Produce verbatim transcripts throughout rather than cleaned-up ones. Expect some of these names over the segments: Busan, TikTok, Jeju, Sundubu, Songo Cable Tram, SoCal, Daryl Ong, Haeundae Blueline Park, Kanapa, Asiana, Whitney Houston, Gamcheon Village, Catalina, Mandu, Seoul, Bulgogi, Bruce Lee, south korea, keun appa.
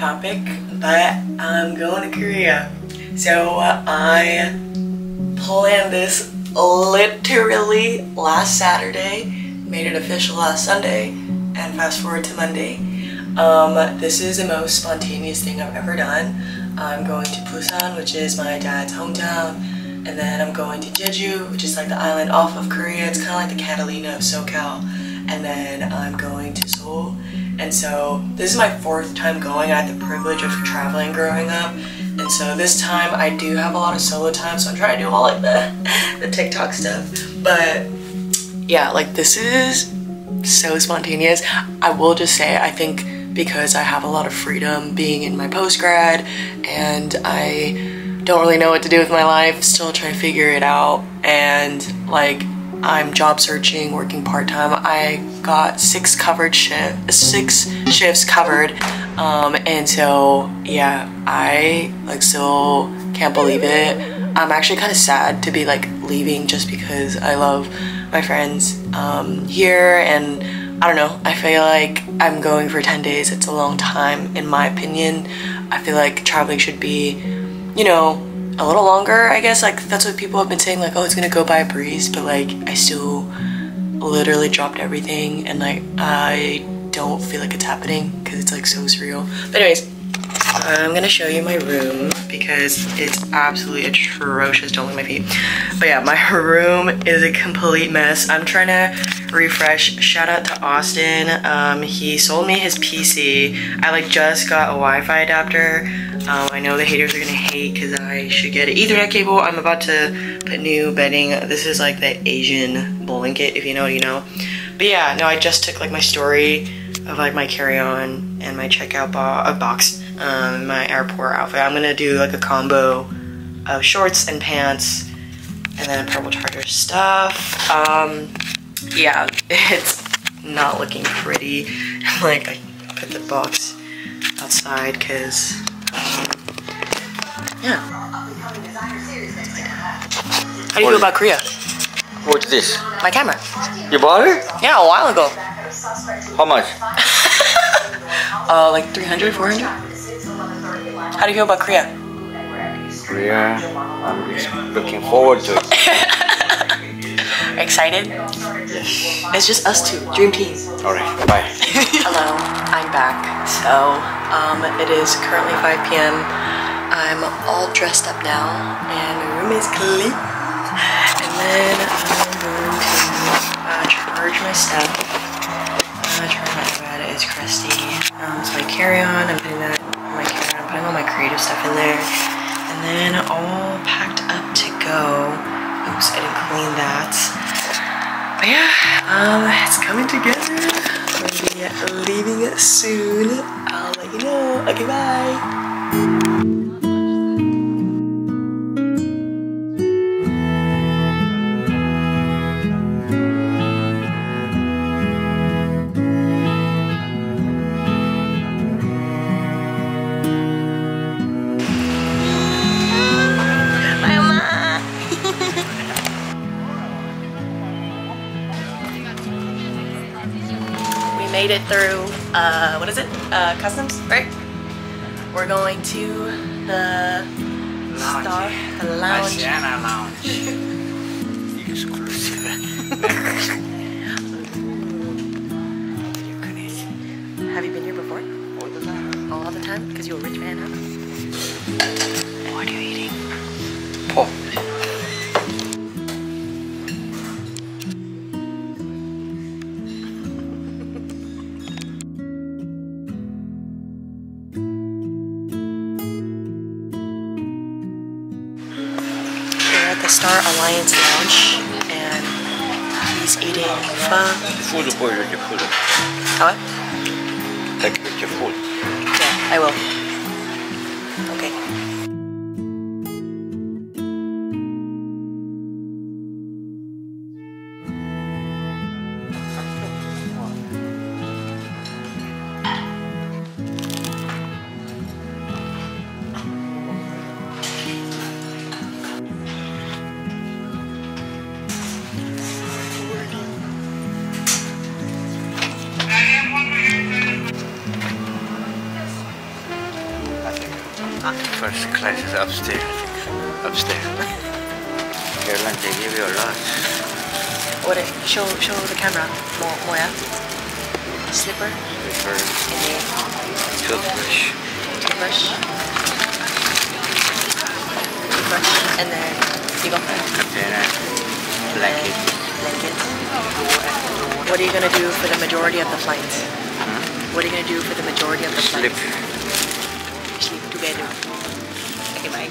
topic, but I'm going to Korea. So I planned this literally last Saturday, made it official last Sunday, and fast forward to Monday. Um, this is the most spontaneous thing I've ever done. I'm going to Busan, which is my dad's hometown, and then I'm going to Jeju, which is like the island off of Korea. It's kind of like the Catalina of SoCal. And then I'm going to Seoul. And so this is my fourth time going. I had the privilege of traveling growing up. And so this time I do have a lot of solo time, so I'm trying to do all like the, the TikTok stuff. But yeah, like this is so spontaneous. I will just say, I think because I have a lot of freedom being in my post-grad and I don't really know what to do with my life, still trying to figure it out, and like I'm job searching, working part-time. I got six covered shifts, six shifts covered, um, and so yeah, I like still can't believe it. I'm actually kind of sad to be like leaving just because I love my friends um, here, and I don't know, I feel like I'm going for ten days. It's a long time in my opinion. I feel like traveling should be, you know, a little longer, I guess. Like that's what people have been saying, like, oh, it's gonna go by a breeze, but like I still literally dropped everything and like I don't feel like it's happening because it's like so surreal. But anyways, I'm gonna show you my room because it's absolutely atrocious. Don't leave my feet. But yeah, my room is a complete mess. I'm trying to refresh. Shout out to Austin. Um, he sold me his P C. I like just got a Wi-Fi adapter. Um, I know the haters are gonna hate because I should get an Ethernet cable. I'm about to put new bedding. This is like the Asian blanket, if you know what you know. But yeah, no, I just took like my story of like my carry-on and my checkout bo- box, um, my airport outfit. I'm gonna do like a combo of shorts and pants and then purple charger stuff. Um, yeah, it's not looking pretty. Like I put the box outside because Um, yeah. How do you feel about Korea? What's this? My camera. You bought it? Yeah, a while ago. How much? uh, like three hundred, four hundred? How do you feel about Korea? Korea, I'm looking forward to it. Excited? Yes. It's just us two, dream team. Alright, bye. Hello, I'm back. So Um, it is currently five p m I'm all dressed up now, and my room is clean. And then I'm going to uh, charge my stuff. Uh, charge my iPad, it's crusty. Um, so my carry-on, I'm putting that on my carry-on. I'm putting all my creative stuff in there, and then all packed up to go. Oops, I didn't clean that. But yeah, um, it's coming together. I'm gonna be leaving it soon. I'll let you know. Okay, bye. Made it through, uh, what is it? Uh, customs, right? We're going to the lounge. Star the lounge. Asiana lounge. Exclusive. Have you been here before? All the time. All the time? Because you're a rich man, huh? What are you eating? Pork. Oh. Star Alliance Lounge, and he's eating pho. Food for your food. What? Take your food. Yeah, I will. Okay. first class is upstairs. Upstairs. Airline, they give you a lot. What? It, show, show the camera. More, more. Yeah. Slipper. Slipper. Toothbrush. Toothbrush. Toothbrush. And then you go. Container. Blanket. Blanket. What are you gonna do for the majority of the flight? Hmm? What are you gonna do for the majority of the flight? Slip. Together. Okay, bye.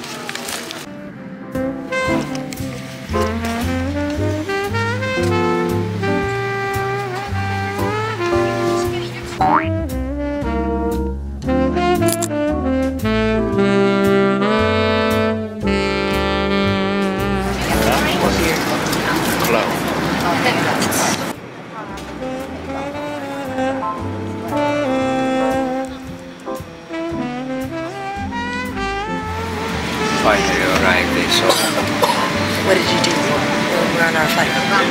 Finally arrived in Seoul. What did you do when we were on our flight? Huh?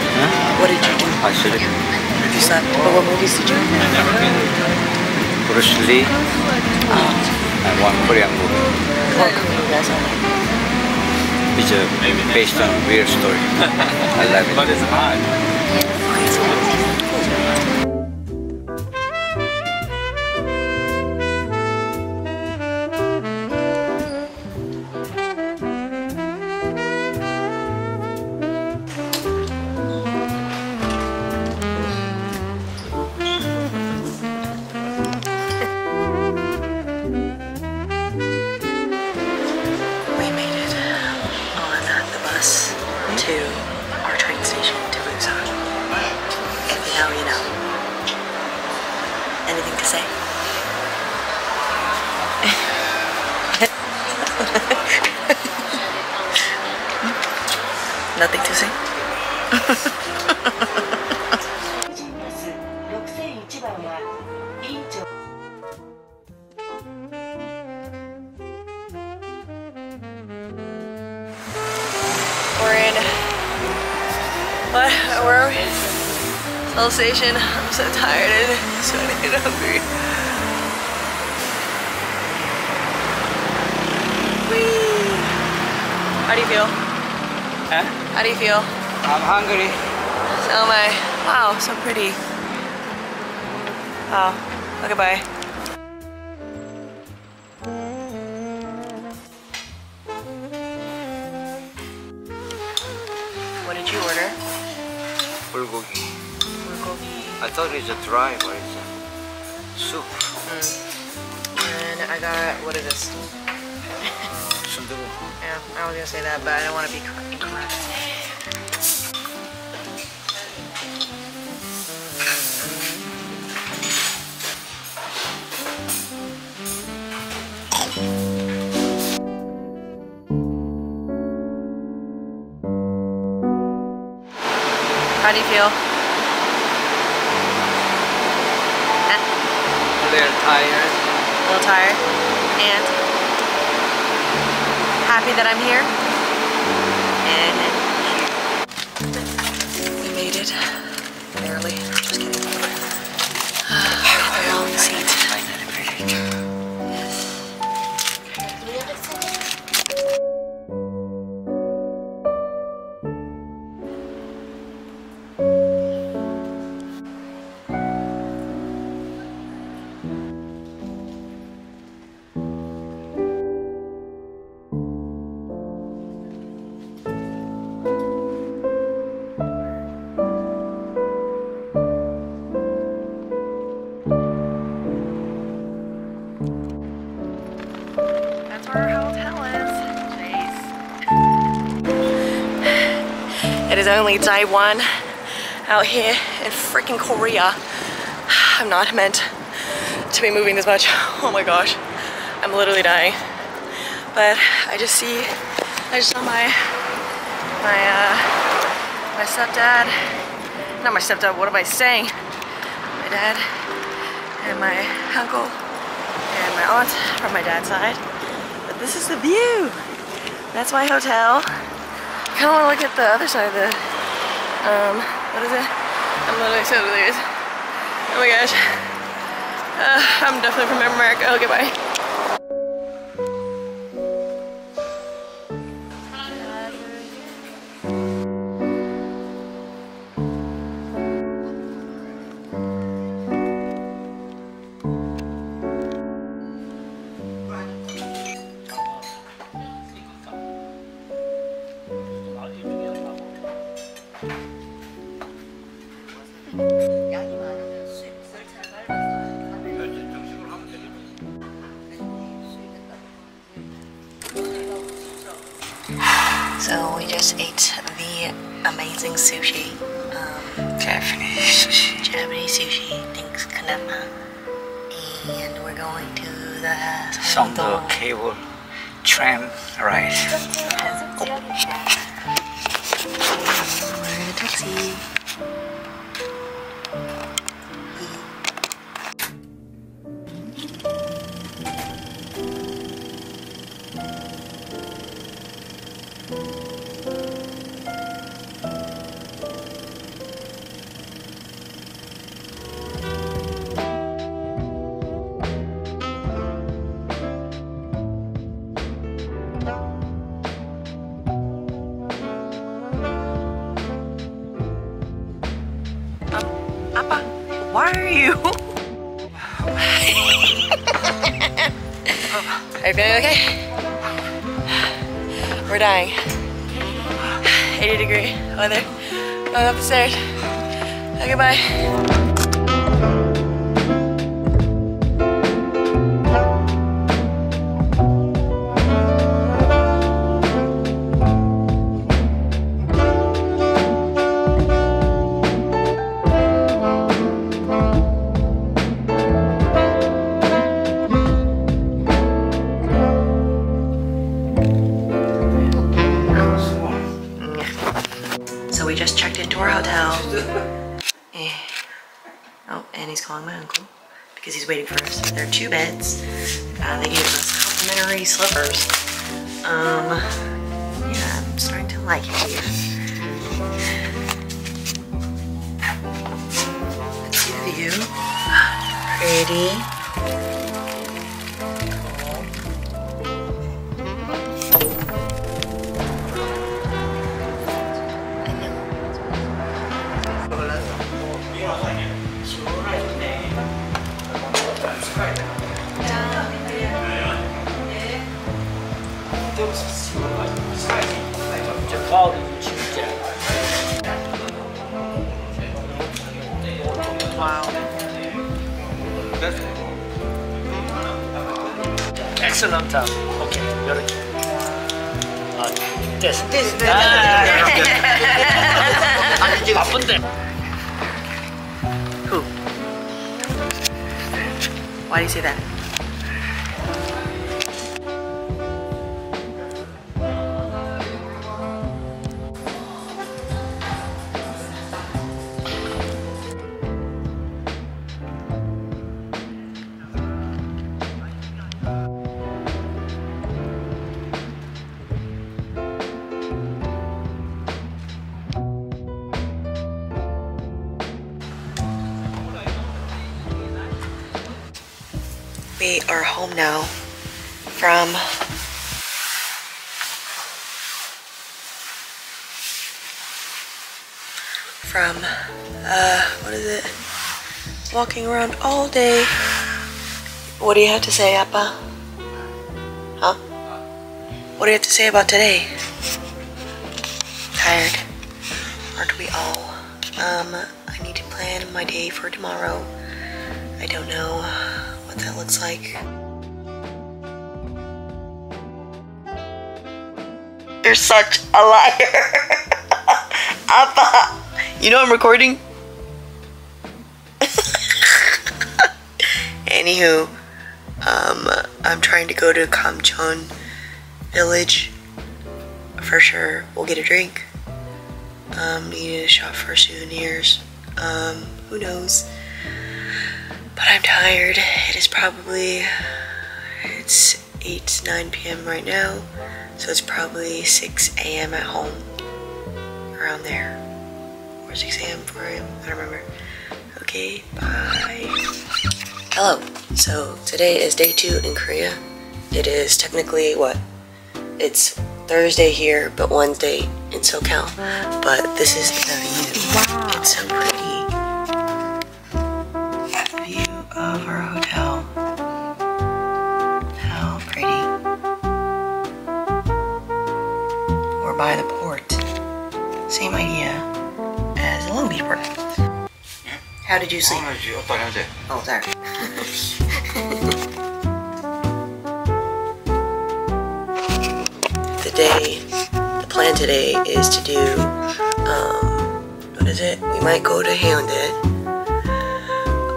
What did you do? I slept. You slept? But what movies did you do? I never been. Bruce Lee. Oh. And one Korean movie. One Korean, that's all. It's a, based on a weird story. I love it. But it's hard. To our train station to Busan. And now you know. Anything to say? Nothing to say? What? Where are we? Seoul Station. I'm so tired and sweaty and hungry. Whee! How do you feel? Huh? How do you feel? I'm hungry. So am I. Wow, so pretty. Wow. Okay, bye. What did you order? Bulgogi. Bulgogi. I thought it's a dry, but it's a soup. Mm. And I got, what is this? Sundubu. Yeah, I was gonna say that, but I don't want to be incorrect. How do you feel? A little tired. A little tired. And happy that I'm here. And we made it. Barely. Just kidding. A long seat. It is only day one out here in freaking Korea. I'm not meant to be moving this much. Oh my gosh, I'm literally dying. But I just see, I just saw my my uh, my stepdad. Not my stepdad. What am I saying? My dad and my uncle and my aunt from my dad's side. This is the view. That's my hotel. I kind of want to look at the other side of the, um, what is it? I'm literally so delirious. Oh my gosh. Uh, I'm definitely from America. Okay, bye. So we just ate the amazing sushi. Um, Japanese sushi. Japanese sushi. Thanks, Kanapa. And we're going to the Songo Cable Tram ride. Oh. We're in a taxi. Papa, why are you? Are you feeling okay? We're dying. eighty degree weather. Going up the stairs. Okay, bye. Calling my uncle because he's waiting for us. There are two beds. Uh, they gave us complimentary slippers. Um, yeah, I'm starting to like it here. Let's see the view. Pretty. Wow. Excellent job. Okay, you're okay. Uh, this, this, this. Who? Why do you say that? We are home now from from uh what is it? Walking around all day. What do you have to say, Appa? Huh? What do you have to say about today? Tired. Aren't we all? Um, I need to plan my day for tomorrow. I don't know what that looks like. You're such a liar. Appa, you know I'm recording. Anywho, um, I'm trying to go to Gamcheon Village for sure. We'll get a drink. Um, need to shop for souvenirs. Um, who knows? But I'm tired. It is probably, it's eight, nine p m right now. So it's probably six a m at home, around there. Or six a m four a m, I don't remember. Okay, bye. Hello, so today is day two in Korea. It is technically what? It's Thursday here, but Wednesday in SoCal. But this is the view. Wow. It's so pretty. Of our hotel. How pretty. We're by the port. Same idea as the Long Beach port. How did you sleep? Oh, sorry. The day plan today is to do, um, what is it? We might go to Haeundae,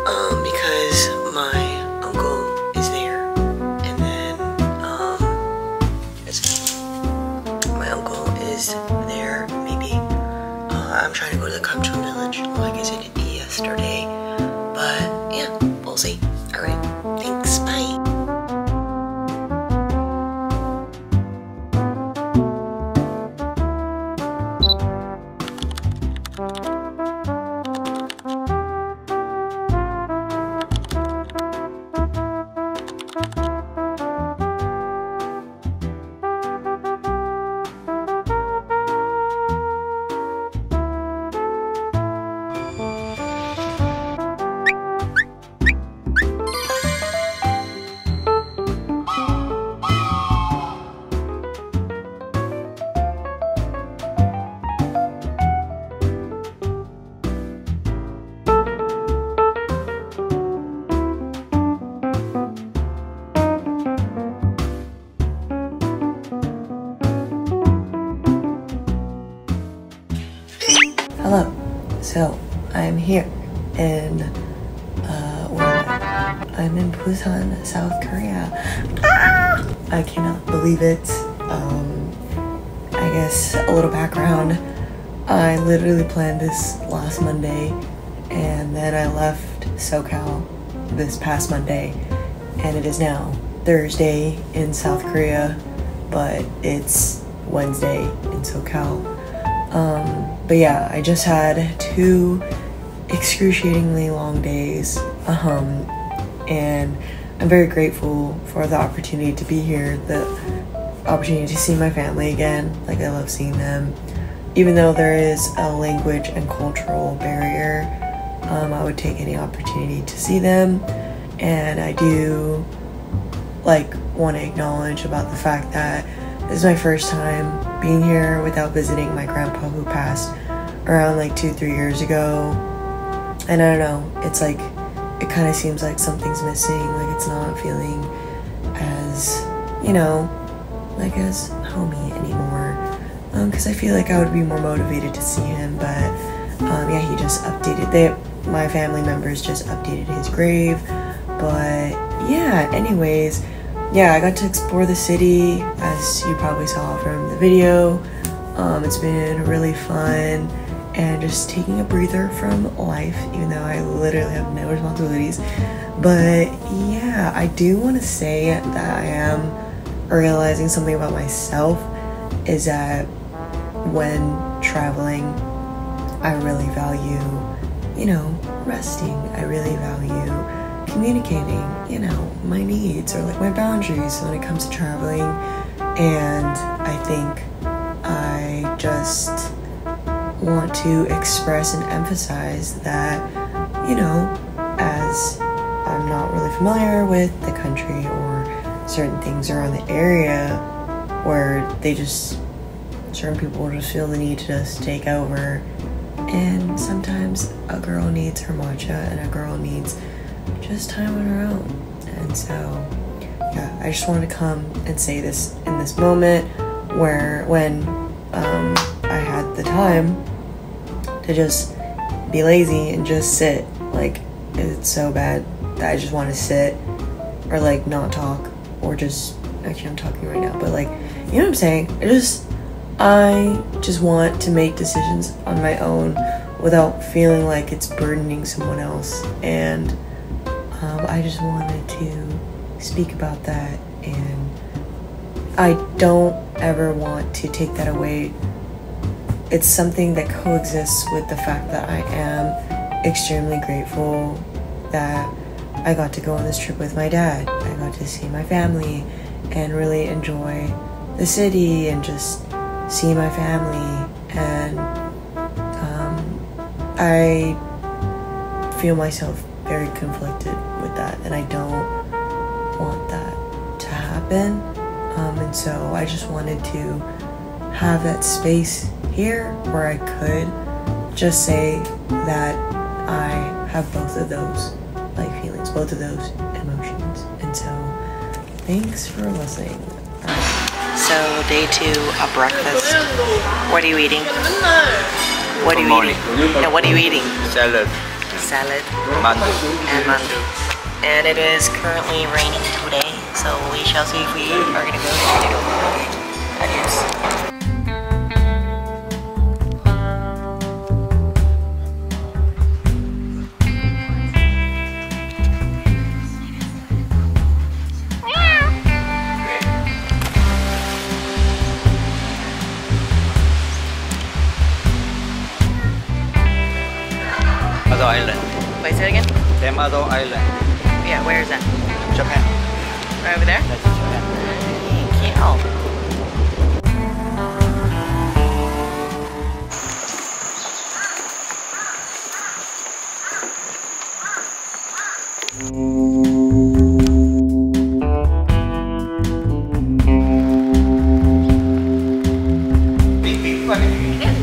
um, because my uncle is there, and then, um, it's, my uncle is there, maybe. Uh, I'm trying to go to the Gamcheon Village, like I said yesterday, but yeah, we'll see. Alright, thanks, bye. Hello, so I'm here in, uh, where I'm in Busan, South Korea. Ah! I cannot believe it. Um, I guess a little background. I literally planned this last Monday, and then I left SoCal this past Monday, and it is now Thursday in South Korea, but it's Wednesday in SoCal. Um, But yeah, I just had two excruciatingly long days, um, and I'm very grateful for the opportunity to be here, the opportunity to see my family again. Like, I love seeing them. Even though there is a language and cultural barrier, um, I would take any opportunity to see them, and I do, like, want to acknowledge about the fact that this is my first time being here without visiting my grandpa, who passed around like two, three years ago. And I don't know, it's like, it kind of seems like something's missing. Like, it's not feeling as, you know, like as homey anymore. Um, cause I feel like I would be more motivated to see him, but um, yeah, he just updated, they, my family members just updated his grave. But yeah, anyways, yeah, I got to explore the city, as you probably saw from the video. Um, it's been really fun, and just taking a breather from life, even though I literally have no responsibilities. But yeah, I do want to say that I am realizing something about myself, is that when traveling, I really value, you know, resting. I really value communicating, you know, my needs, or like my boundaries when it comes to traveling. And I think I just want to express and emphasize that, you know, as I'm not really familiar with the country or certain things around the area, where they just, certain people just feel the need to just take over. And sometimes a girl needs her matcha, and a girl needs just time on her own. And so yeah, I just wanted to come and say this in this moment where when um, I had the time to just be lazy and just sit. Like, it's so bad that I just want to sit, or like not talk, or just, actually I'm talking right now, but like, you know what I'm saying? I just, I just want to make decisions on my own without feeling like it's burdening someone else. And Um, I just wanted to speak about that, and I don't ever want to take that away. It's something that coexists with the fact that I am extremely grateful that I got to go on this trip with my dad. I got to see my family and really enjoy the city and just see my family, and um, I feel myself very conflicted with that, and I don't want that to happen. Um, and so I just wanted to have that space here where I could just say that I have both of those, like, feelings, both of those emotions. And so thanks for listening. So day two of breakfast. What are you eating? What are you eating? Yeah, what are you eating? Salad. Salad. Mandu. And mandu. And it is currently raining today, so we shall see if we are gonna go to the market. Adios. Island. Wait, say it again? Yamado Island. Yeah, where is that? Japan. Right over there? That's Japan. Thank you. Big, big, funny.